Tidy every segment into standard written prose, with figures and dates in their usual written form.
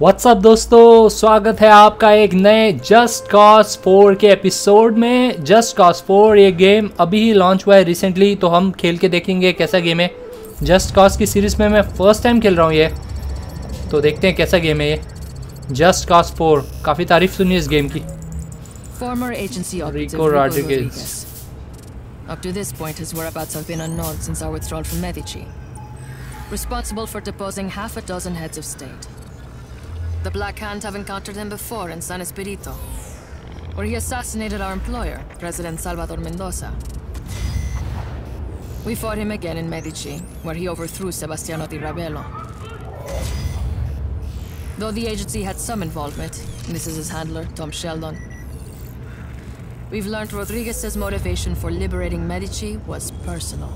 WhatsApp दोस्तों, स्वागत है आपका एक नए जस्ट कॉज 4 के एपिसोड में। जस्ट कॉज 4 ये गेम अभी ही लॉन्च हुआ है रिसेंटली, तो हम खेल के देखेंगे कैसा गेम है। जस्ट कॉज की सीरीज़ में मैं फ़र्स्ट टाइम खेल रहा हूँ ये, तो देखते हैं कैसा गेम है ये। जस्ट कॉज 4 काफ़ी तारीफ सुनी इस गेम की। Former agency operative Rico Rodriguez. Up to this point, his whereabouts have been unknown since our withdrawal from Medici. Responsible for deposing half a dozen heads of state. The Black Hand have encountered him before in San Espirito, where he assassinated our employer, President Salvador Mendoza. We fought him again in Medici, where he overthrew Sebastiano Di Ravello. Though the agency had some involvement, this is his handler, Tom Sheldon. We've learned Rodriguez's motivation for liberating Medici was personal.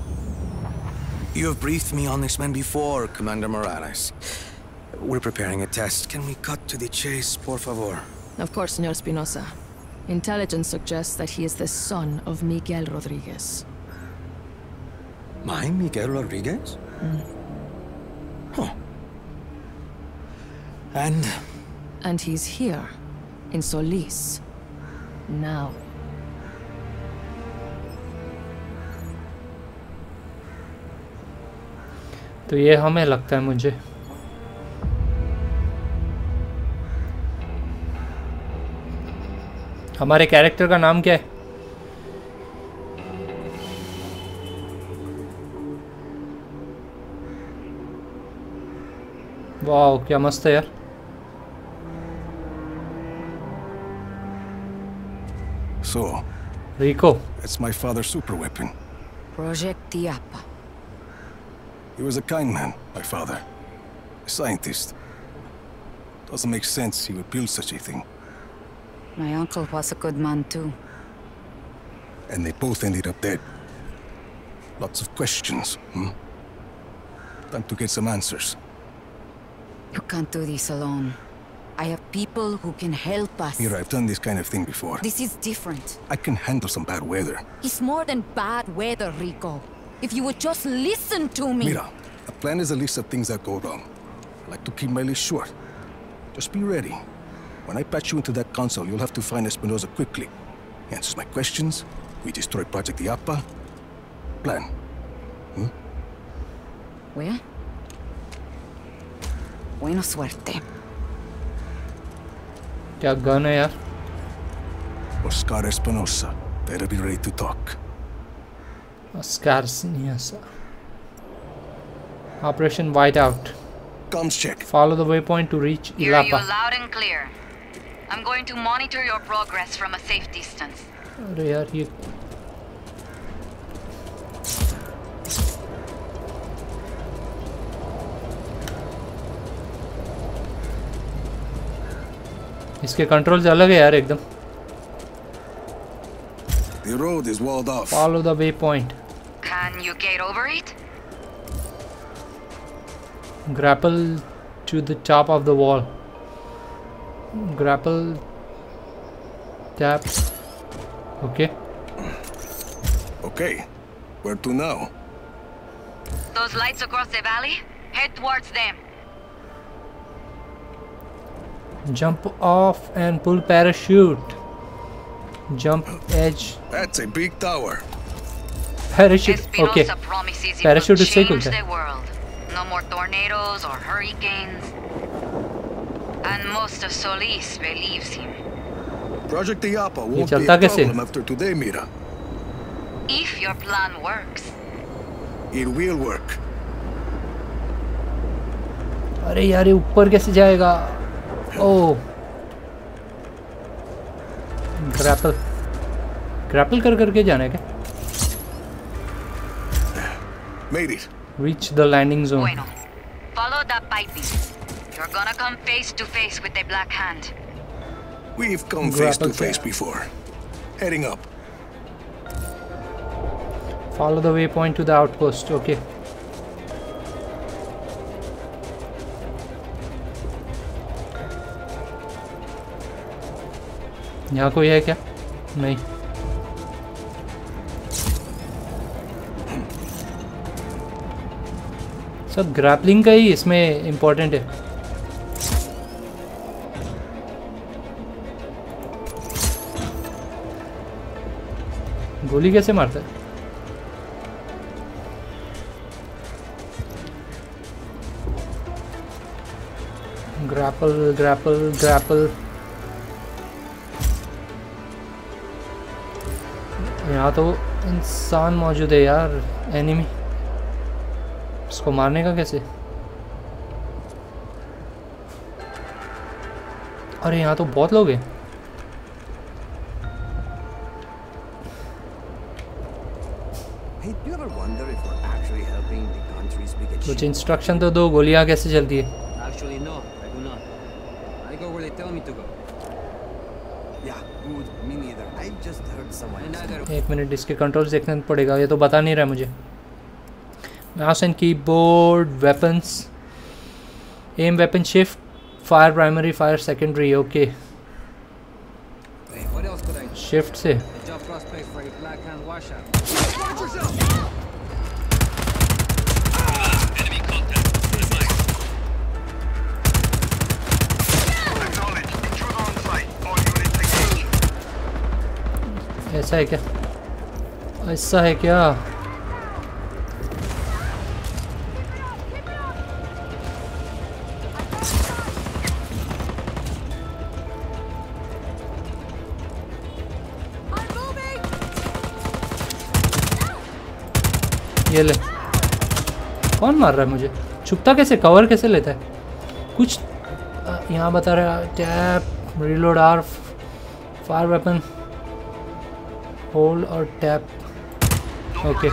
You have briefed me on this man before, Commander Morales. We're preparing a test. Can we cut to the chase, por favor? Of course, Senor Espinosa. Intelligence suggests that he is the son of Miguel Rodriguez. My Miguel Rodriguez? Huh. And he's here, in Solis, now. तो ये हमें लगता है मुझे हमारे character का नाम क्या है? वाह क्या मस्त है यार। So, Rico. It's my father's super weapon. Project Illapa. He was a kind man, my father. A scientist. Doesn't make sense he would build such a thing. My uncle was a good man too. And they both ended up dead. Lots of questions, Time to get some answers. You can't do this alone. I have people who can help us. Mira, I've done this kind of thing before. This is different. I can handle some bad weather. It's more than bad weather, Rico. If you would just listen to me. Mira, a plan is a list of things that go wrong. I like to keep my list short. Just be ready. When I patch you into that console, you'll have to find Espinosa quickly. He answers my questions. We destroy Project Illapa. Plan. Where? Buena suerte. Kya gun hai yaar? Oscar Espinosa. Better be ready to talk. Oscar Espinosa. Operation Whiteout. Comms check. Follow the waypoint to reach Illapa. Hear you loud and clear. I'm going to monitor your progress from a safe distance. अरे यार ये इसके controls अलग है यार एकदम। The road is walled off. Follow the waypoint. Can you get over it? Grapple to the top of the wall. Grapple. Tap. Okay. Okay. Where to now? Those lights across the valley? Head towards them. Jump off and pull parachute. Jump edge. That's a big tower. Parachute. Okay. Parachute is second. No more tornadoes or hurricanes. And most of Solis believes him. Project Illapa won't be a problem after today, Mira. If your plan works. It will work. अरे यार ये ऊपर कैसे जाएगा? Oh. Grapple grapple कर करके जाने का। Made it. Reach the landing zone. Bueno. Follow that piping. You're gonna come face to face with the Black Hand. We've come face to face before. Heading up. Follow the waypoint to the outpost. Okay. यहाँ कोई है क्या? नहीं। सब grappling का ही इसमें important है। गोली कैसे मारता है? Grapple, grapple, grapple. यहाँ तो इंसान मौजूद है यार, एनिमी। इसको मारने का कैसे? अरे यहाँ तो बहुत लोग हैं। कुछ इंस्ट्रक्शन तो दो, गोलियाँ कैसे चलती है? एक मिनट, इसके कंट्रोल्स देखना पड़ेगा, ये तो बता नहीं रहा मुझे। Mouse and keyboard, weapons, M weapon shift, fire primary, fire secondary, okay shift से। ऐसा है क्या? ऐसा है क्या? ये ले, कौन मार रहा है मुझे? छुपता कैसे, कवर कैसे लेता है? कुछ यहाँ बता रहा है, tap reload are fire weapon, hold और टैप, ओके।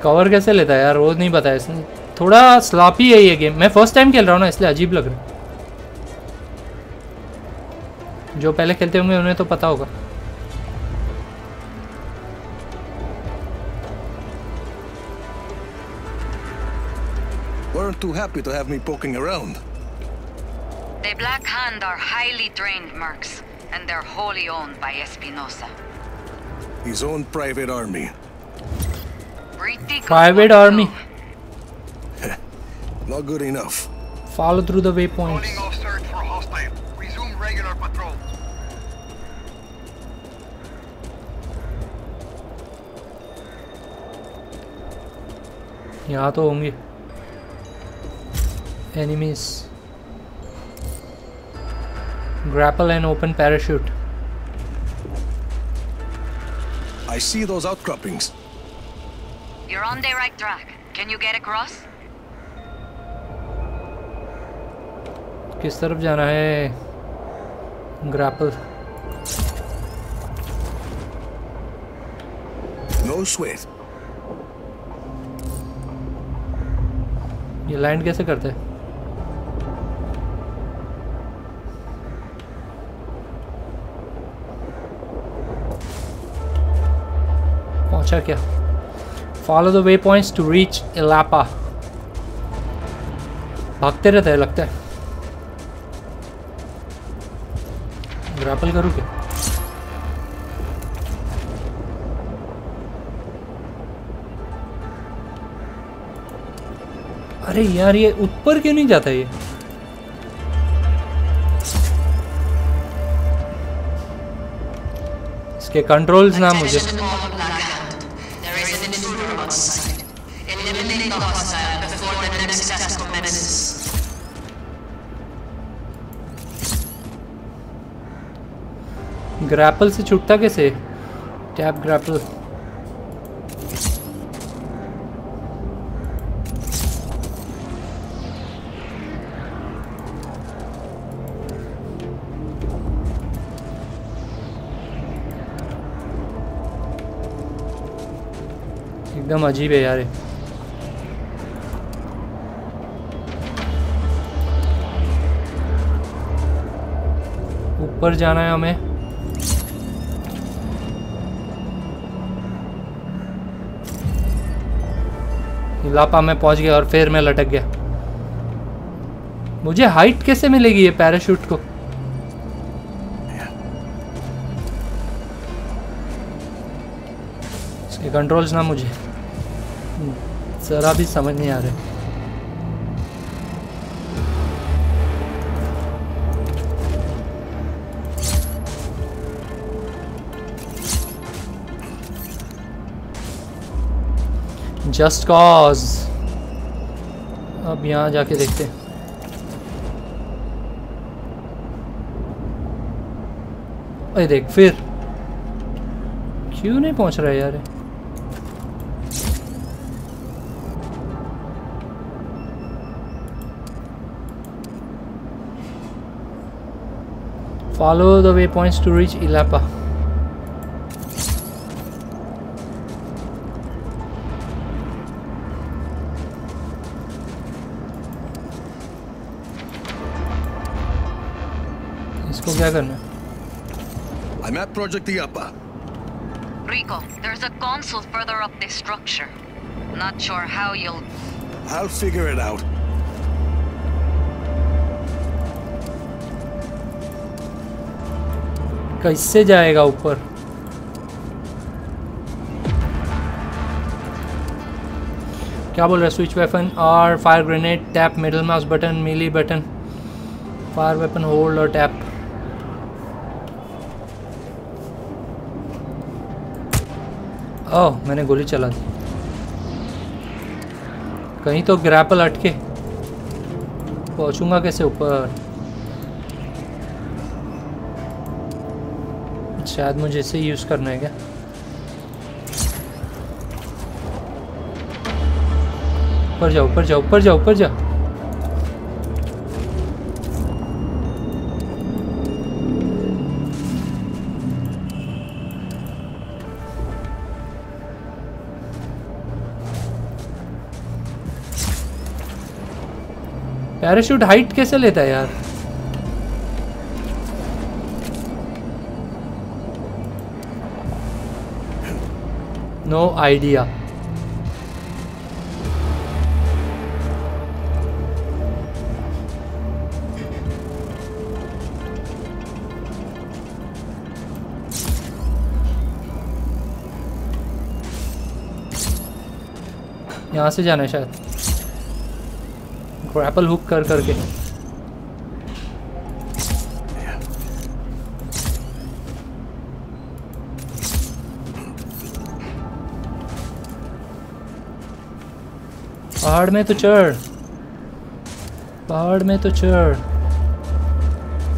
कवर कैसे लेता है यार, रोज नहीं बताया इसने। थोड़ा स्लॉपी है ये गेम, मैं फर्स्ट टाइम खेल रहा हूँ ना, इसलिए अजीब लग रहा है। जो पहले खेलते होंगे उन्हें तो पता होगा। Too happy to have me poking around. The Black Hand are highly trained mercs, and they're wholly owned by Espinosa. His own private army. Private army. Not good enough. Follow through the waypoints. Calling off search for hostile. Resume regular patrols. यहाँ तो होंगे enemies. Grapple and open parachute. I see those outcroppings. You're on the right track. Can you get across? किस तरफ जाना है? Grapple. No sweat. ये land कैसे करते हैं? अच्छा क्या? Follow the waypoints to reach Illapa. भागते रहता है लगता है। ग्रैपल करूँ क्या? अरे यार ये ऊपर क्यों नहीं जाता? ये इसके कंट्रोल्स ना मुझे। ग्रैपल से छूटता कैसे? Tap grapple. एकदम अजीब है यार। ऊपर जाना है हमें। इलापा में पहुंच गया और फिर मैं लटक गया। मुझे हाइट कैसे मिलेगी ये पैराशूट को? इसके कंट्रोल्स ना मुझे जरा भी समझ नहीं आ रहे। Just Cause. अब यहाँ जाके देखते हैं. अरे देख फिर क्यों नहीं पहुंच रहा है यार. Follow the waypoints to reach Illapa. इसको क्या करना है? I'm at Project Illapa. Rico, there's a console further up this structure. Not sure how you'll... I'll figure it out. कैसे जाएगा ऊपर? क्या बोल रहा है? स्विच वेपन और fire grenade, tap middle mouse button, मिली बटन, फायर वेपन होल्ड और tap. ओह मैंने गोली चला दी. कहीं तो ग्रैपल अटके. पहुंचूंगा कैसे ऊपर? शायद मुझे इसे यूज करना है क्या? ऊपर जाओ ऊपर जाओ ऊपर जाओ ऊपर जाओ. पैराशूट हाइट कैसे लेता है यार? No idea. यहाँ से जाना है शायद. ग्रैपल हुक कर करके पहाड़ में तो चढ़, पहाड़ में तो चढ़.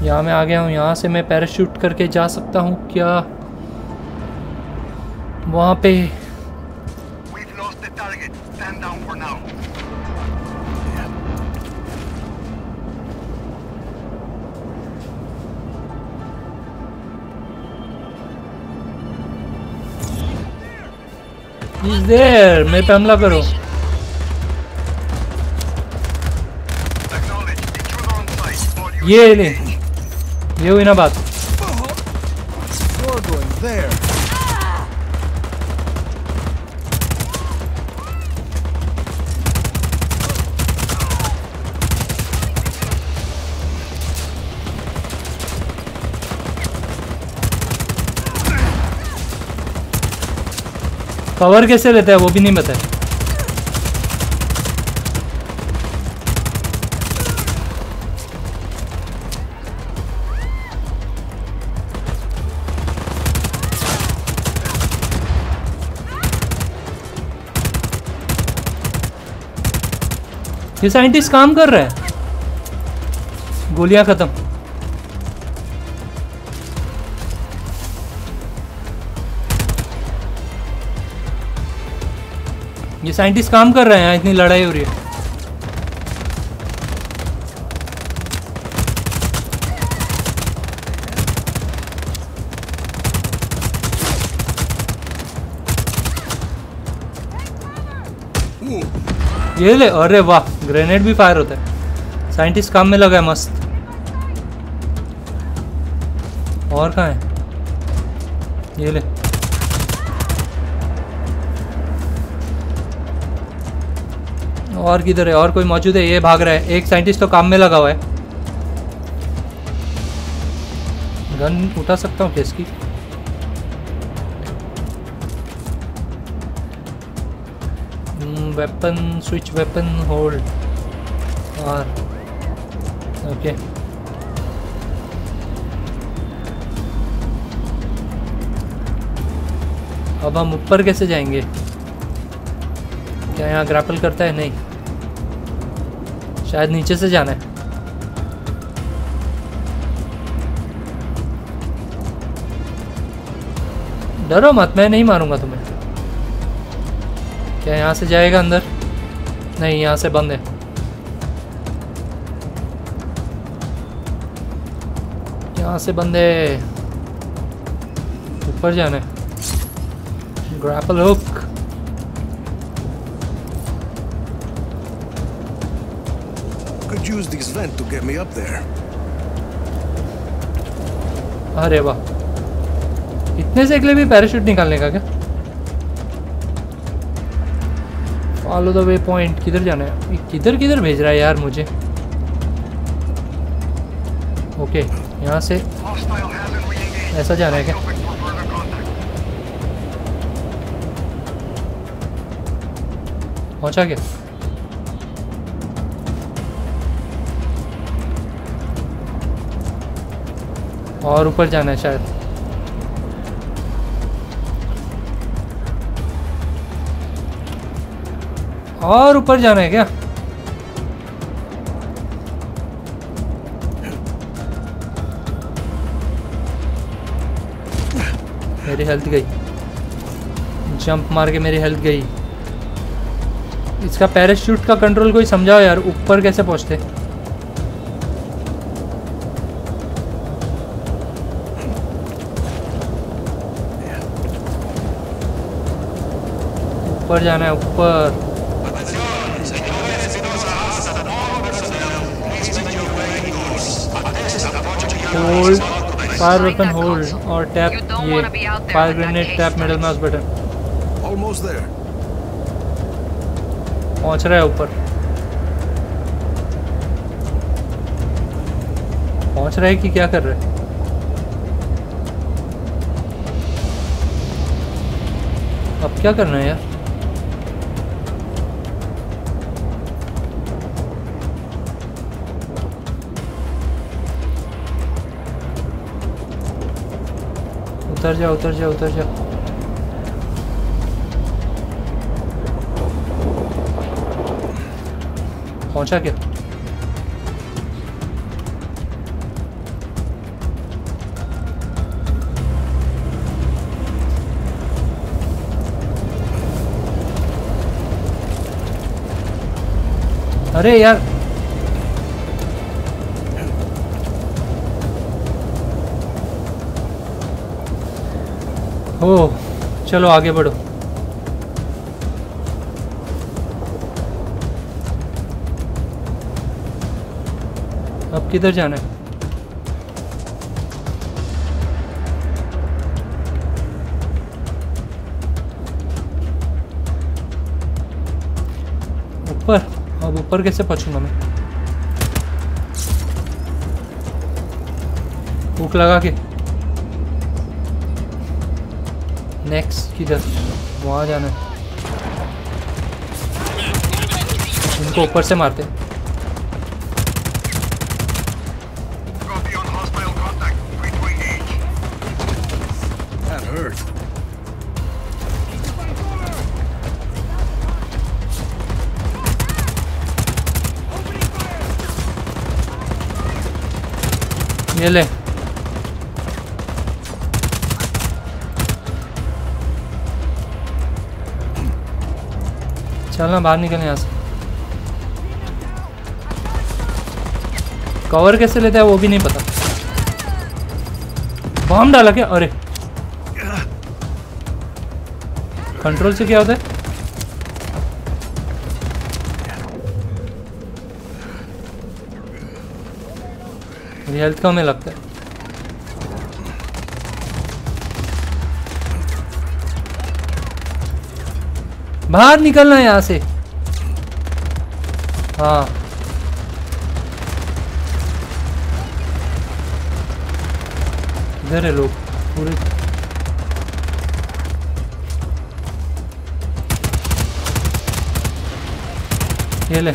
यहाँ मैं आ गया हूँ. यहाँ से मैं पैराशूट करके जा सकता हूँ क्या वहाँ पे? He's there. मेरे पे हमला करो. ये ले, ये हुई ना बात. कवर कैसे लेता है वो भी नहीं पता है. ये साइंटिस्ट काम कर रहा है. गोलियां खत्म. ये साइंटिस्ट काम कर रहे हैं. इतनी लड़ाई हो रही है. ये ले, अरे वाह, ग्रेनेड भी फायर होता है. साइंटिस्ट काम में लगा है. मस्त. और कहाँ है? ये ले. और किधर है? और कोई मौजूद है? ये भाग रहा है. एक साइंटिस्ट तो काम में लगा हुआ है. गन उठा सकता हूँ इसकी. वेपन स्विच वेपन होल्ड और ओके. अब हम ऊपर कैसे जाएंगे? क्या यहाँ ग्रैपल करता है? नहीं, शायद नीचे से जाना है। डरो मत, मैं नहीं मारूंगा तुम्हें। क्या यहाँ से जाएगा अंदर? नहीं, यहाँ से बंद है। यहाँ से बंद है, ऊपर जाना है। Grapple hook, could use this vent to get me up there. अरे वाह, इतने से अगले भी पैराशूट निकालने का क्या? फॉलो द वे पॉइंट, किधर जाना है? किधर किधर भेज रहा है यार मुझे? ओके, यहाँ से ऐसा जाना है क्या? पहुँचा क्या? और ऊपर जाना है शायद। और ऊपर जाना है क्या? मेरी हेल्थ गई, जंप मार के मेरी हेल्थ गई। इसका पैराशूट का कंट्रोल कोई समझाओ यार, ऊपर कैसे पहुंचते? ऊपर जाना है, ऊपर। Hold, fire weapon hold or tap ये fire grenade, tap middle mouse button. Almost there. पहुँच रहा है ऊपर, पहुँच रहा है कि क्या कर रहा है? अब क्या करना है यार? उतर जा, उतर जा, उतर जा। पहुंचा क्या? अरे यार, हो चलो आगे बढ़ो। अब किधर जाना है? ऊपर। अब ऊपर कैसे पहुंचूंगा मैं? भूख लगा के। नेक्स्ट किधर? वहाँ जाना है। उनको ऊपर से मारते। ये ले, चलना बाहर निकलने। यहाँ से कवर कैसे लेता है वो भी नहीं पता। बम डाला क्या? अरे कंट्रोल से क्या होता है? हेल्थ का हमें लगता है। बाहर निकलना है यहाँ से। हाँ, इधर है लोग पूरे। ये ले,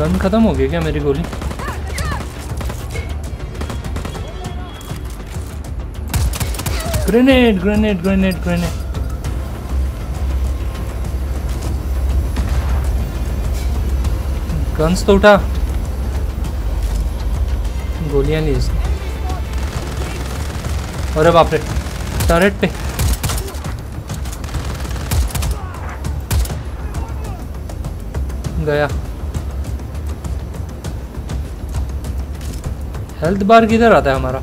गन खत्म हो गया क्या मेरी गोली? Grenade grenade grenade grenade guns तो उठा, गोलियां ली इसने। अरे बाप रे, टर्रेट पे गया। हेल्थ बार किधर आता है हमारा?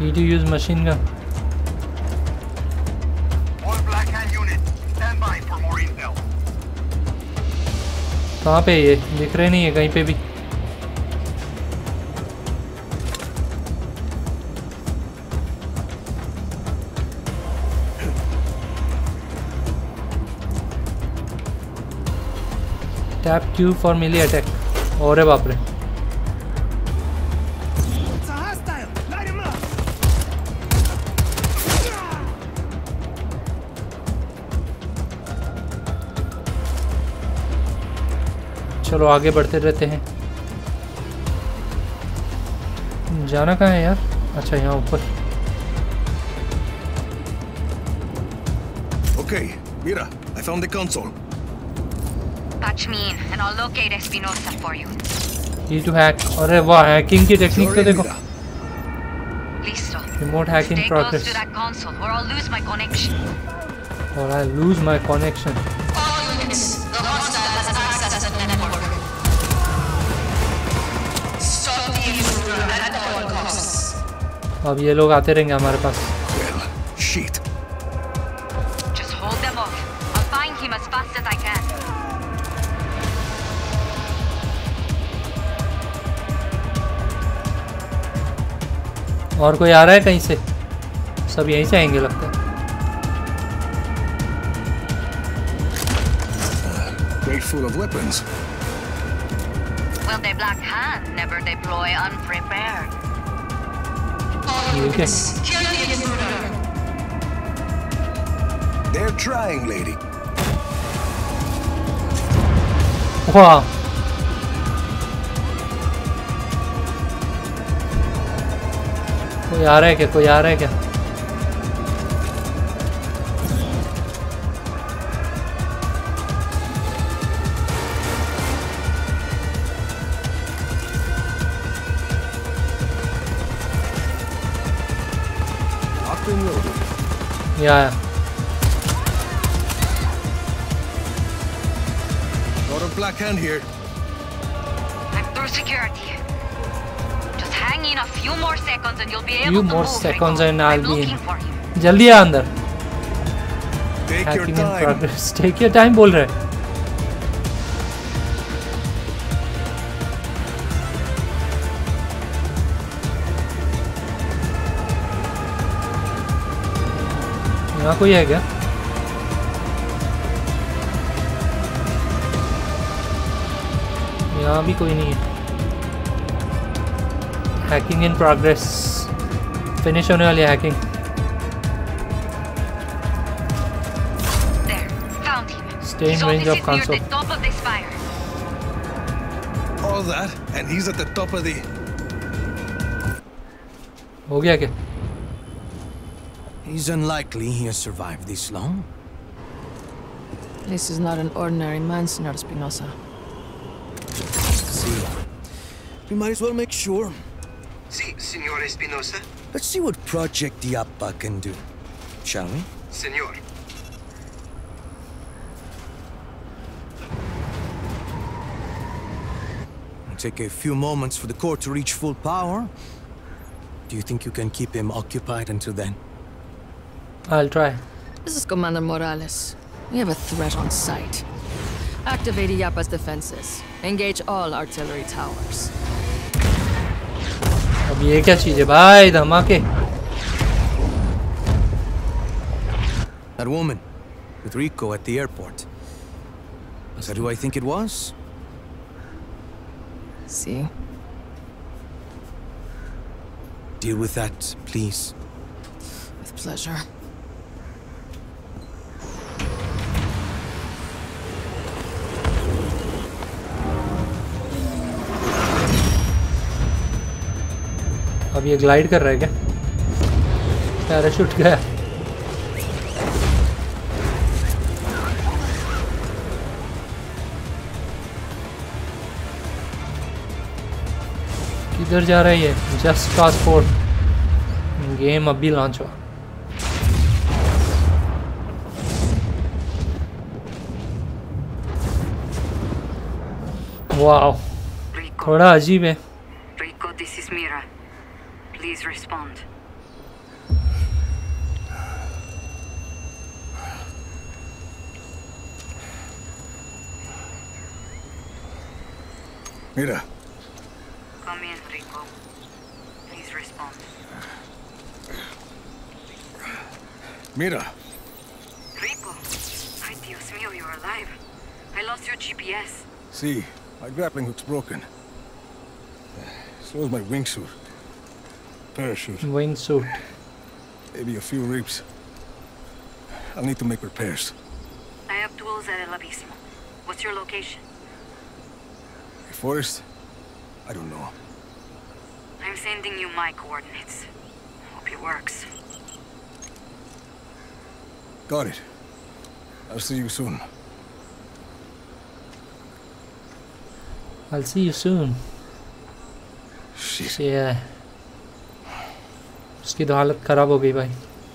Need to use machine gun. All Black Hand units, stand by for more intel. कहाँ पे ये दिख रहे नहीं है कहीं पे भी। Tap Q for melee attack. अरे बाप रे, चलो आगे बढ़ते रहते हैं। जाना कहाँ है यार? अच्छा यहाँ ऊपर। Okay, Mira, I found the console. Patch me in, and I'll locate Espinosa for you. Need to hack. अरे वाह, हैकिंग की टेक्निक तो देखो। Remote hacking process. Stay close to that console, or I'll lose my connection. Or I'll lose my connection. अब ये लोग आते रहेंगे हमारे पास। Shit. Just hold them off. I'll find him as fast as I can. और कोई आ रहा है कहीं से? सब यहीं से आएंगे लगता है। Crate full of weapons. Well, the Black Hand never deploy unprepared. Okay. They're trying, lady. Wow. कोई आ रहा है क्या? कोई आ रहा है क्या? Yeah. Got a Black Hand here. I'm through security. Just hang in a few more seconds and you'll be able to move. Few more seconds and I'll be in. जल्दी आ अंदर. Take your time. Take your time बोल रहे. यहाँ कोई है क्या? यहाँ भी कोई नहीं है। हैकिंग इन प्रोग्रेस, फिनिश होने वाली है hacking. Stay in range of console. All that, and he's at the top of the. हो गया क्या? He's unlikely he'll survive this long. This is not an ordinary man, Senor Espinosa. See, we might as well make sure. See, Senor Espinosa. Let's see what Project Illapa can do, shall we? Senor. It'll take a few moments for the core to reach full power. Do you think you can keep him occupied until then? I'll try. This is Commander Morales. We have a threat on sight. Activate Iapa's defenses. Engage all artillery towers. अब ये क्या चीज़ है भाई? धमाके। That woman with Rico at the airport. Is that who I think it was? See? Deal with that, please. With pleasure. अब ये glide कर रहा है क्या? पैराशूट गया। किधर जा रहा है ये? Just Cause 4 गेम अभी लॉन्च हुआ। वाव, थोड़ा अजीब है। Rico, this is Mira. Please respond. Mira. Come in, Rico. Please respond. Mira. Rico. Ay, Dios mío, you're alive. I lost your GPS. See, my grappling hook's broken. So is my wingsuit. Parachute. Wingsuit. Maybe a few rips. I'll need to make repairs. I have tools at El Abismo. What's your location? A forest? I don't know. I'm sending you my coordinates. Hope it works. Got it. I'll see you soon. I'll see you soon. Shit. Yeah. उसकी तो हालत ख़राब हो गई भाई,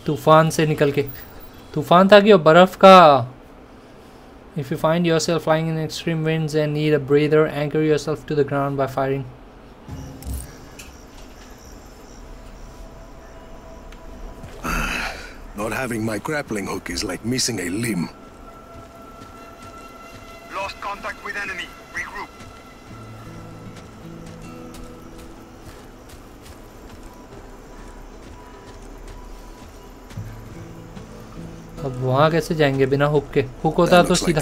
तूफ़ान से निकल के। तूफ़ान था कि और बर्फ़ का। If you find yourself flying in extreme winds and need a breather, anchor yourself to the ground by firing. Not having my grappling hook is like missing a limb. Lost contact with enemy. Regroup. अब वहाँ कैसे जाएंगे बिना hook के? Hook होता तो सीधा,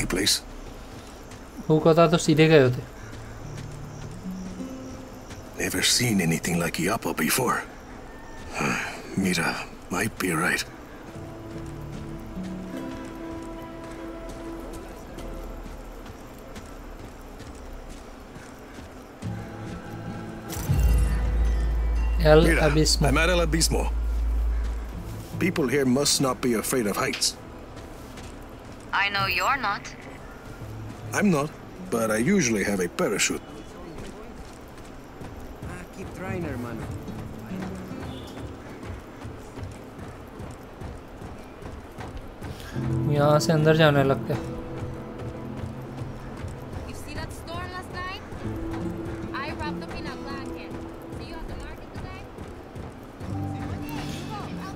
hook होता तो सीधे गए होते। Never seen anything like Illapa before. Mira might be right. El Abismo. I'm at El Abismo. People here must not be afraid of heights. I know you're not. I'm not, but I usually have a parachute. Keep trying, hermano. यहाँ से अंदर जाने लगते हैं। You see that storm last night? I wrapped up in a black hand. See you at the market today?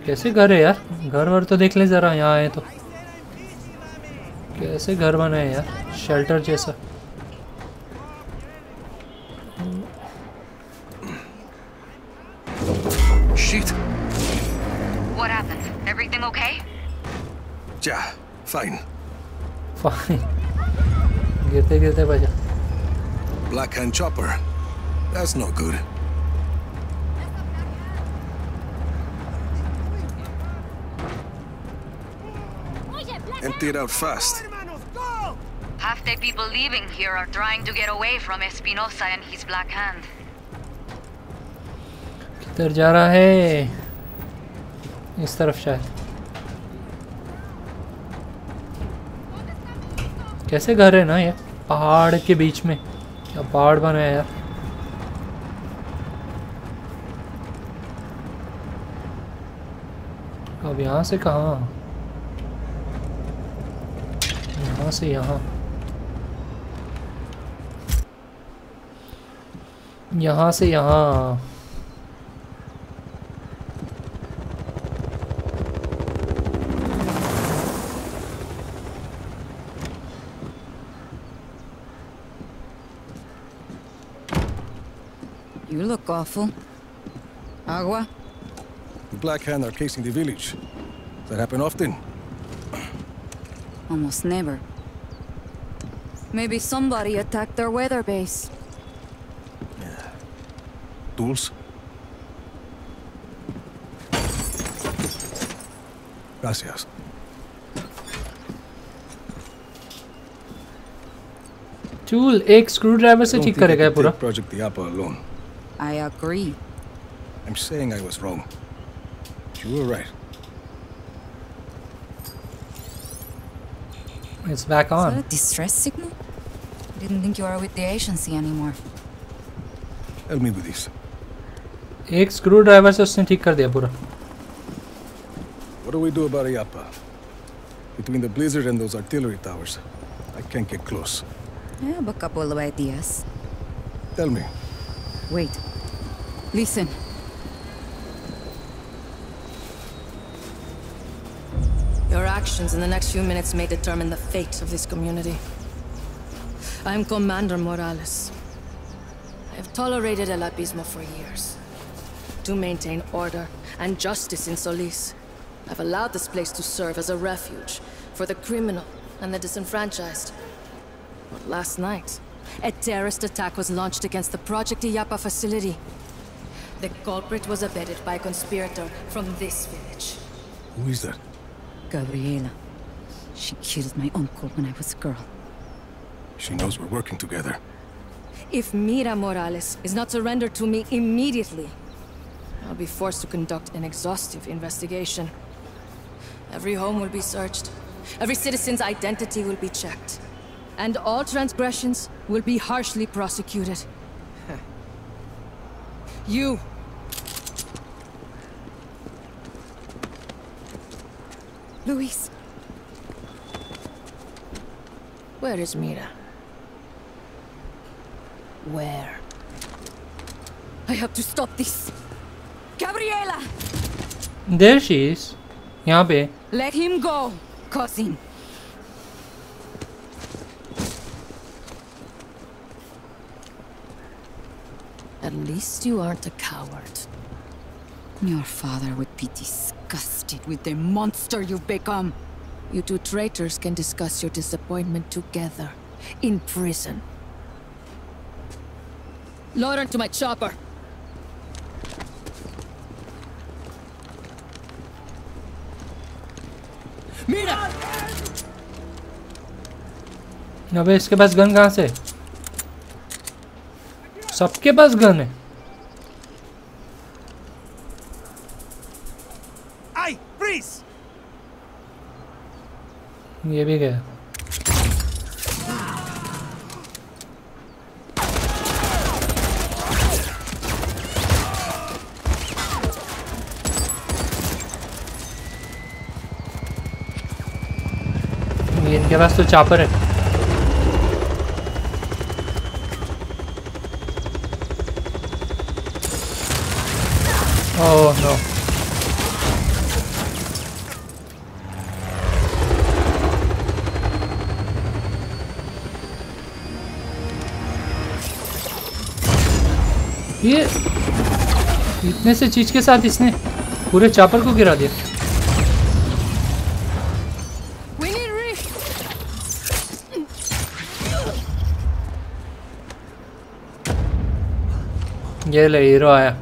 कैसे घर है यार? घर वर तो देख ले जरा, यहाँ आए तो। कैसे घर बना है यार, शेल्टर जैसा। Shit. What happened? Everything okay? Yeah, fine. Fine. गिरते गिरते बजा। Black Hand chopper. That's not good. Empty it out fast. Half the people living here are trying to get away from Espinosa and his Black Hand. किधर जा रहा है? इस तरफ शायद। कैसे घर है ना ये? पहाड़ के बीच में। क्या पहाड़ बना है यार? अब यहाँ से कहाँ? से यहाँ, यहाँ से यहाँ। You look awful. Agua? The Black Hand are casing the village. Does that happen often? Almost never. Maybe somebody attacked their weather base. tools? Gracias. Tool, एक screwdriver से ठीक करेगा ये पूरा. Project Illapa alone. I agree. I'm saying I was wrong. You were right. It's back on. Is that a distress signal? I didn't think you were with the agency anymore. Help me with this. एक screwdriver से उसने ठीक कर दिया पूरा. What do we do about Illapa? Between the blizzard and those artillery towers, I can't get close. I have a couple of ideas. Tell me. Wait. Listen. Your actions in the next few minutes may determine the fate of this community. I am Commander Morales. I have tolerated El Abismo for years. To maintain order and justice in Solis, I've allowed this place to serve as a refuge for the criminal and the disenfranchised. But last night, a terrorist attack was launched against the Project Illapa facility. The culprit was abetted by a conspirator from this village. Who is that? Gabriela. She killed my uncle when I was a girl. She knows we're working together. If Mira Morales is not surrendered to me immediately, I'll be forced to conduct an exhaustive investigation. Every home will be searched. Every citizen's identity will be checked. And all transgressions will be harshly prosecuted. You! Luis. Where is Mira? Where? I have to stop this. Gabriela! There she is. Yabe. Let him go, cousin. At least you aren't a coward. Your father would be disgusted with the monster you've become. You two traitors can discuss your disappointment together, in prison. Load onto my chopper! Mira! अबे इसके पास gun कहाँ से? सबके पास gun है. ये भी गया. इनके पास तो चापर है. Oh no. ये इतने से चीज के साथ इसने पूरे चापर को गिरा दिया. ये ले हीरो आया.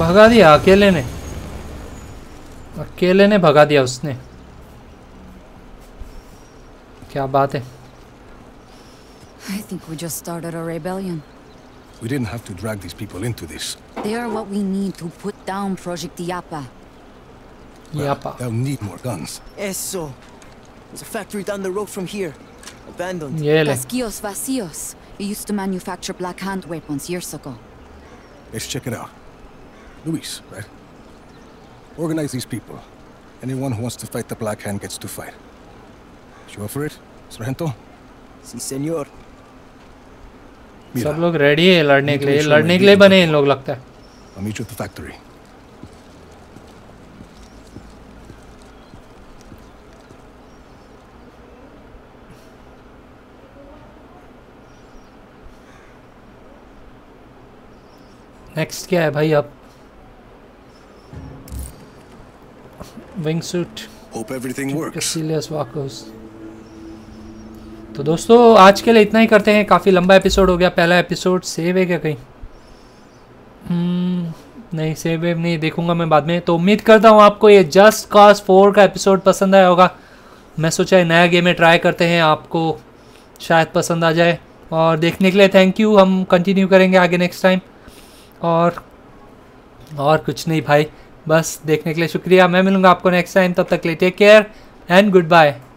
भगा दिया अकेले ने. अकेले ने भगा दिया उसने. क्या बात है. I think we just started a rebellion. We didn't have to drag these people into this. They are what we need to put down Project Illapa. Well, they'll need more guns. Eso. There's a factory down the road from here. Abandoned. Casquillos vacíos. We used to manufacture Black Hand weapons years ago. Let's check it out. Luis, right? Organize these people. Anyone who wants to fight the Black Hand gets to fight. You up for it, Sargento? Si, senor. सब लोग ready है लड़ने के लिए. लड़ने के लिए बने इन लोग लगता है. I'll meet you at the factory. Next क्या है भाई अब? wingsuit. Hope everything works. तो दोस्तों आज के लिए इतना ही करते हैं, काफ़ी लंबा एपिसोड हो गया। पहला एपिसोड सेव है क्या कहीं? नहीं सेव है नहीं, देखूंगा मैं बाद में। तो उम्मीद करता हूँ आपको ये जस्ट कॉज 4 का एपिसोड पसंद आया होगा। मैं सोचा नया गेम है, ट्राई करते हैं, आपको शायद पसंद आ जाए। और देखने के लिए थैंक यू। हम कंटिन्यू करेंगे आगे नेक्स्ट टाइम। और कुछ नहीं भाई, बस देखने के लिए शुक्रिया। मैं मिलूँगा आपको नेक्स्ट टाइम, तब तक ले take care and good bye.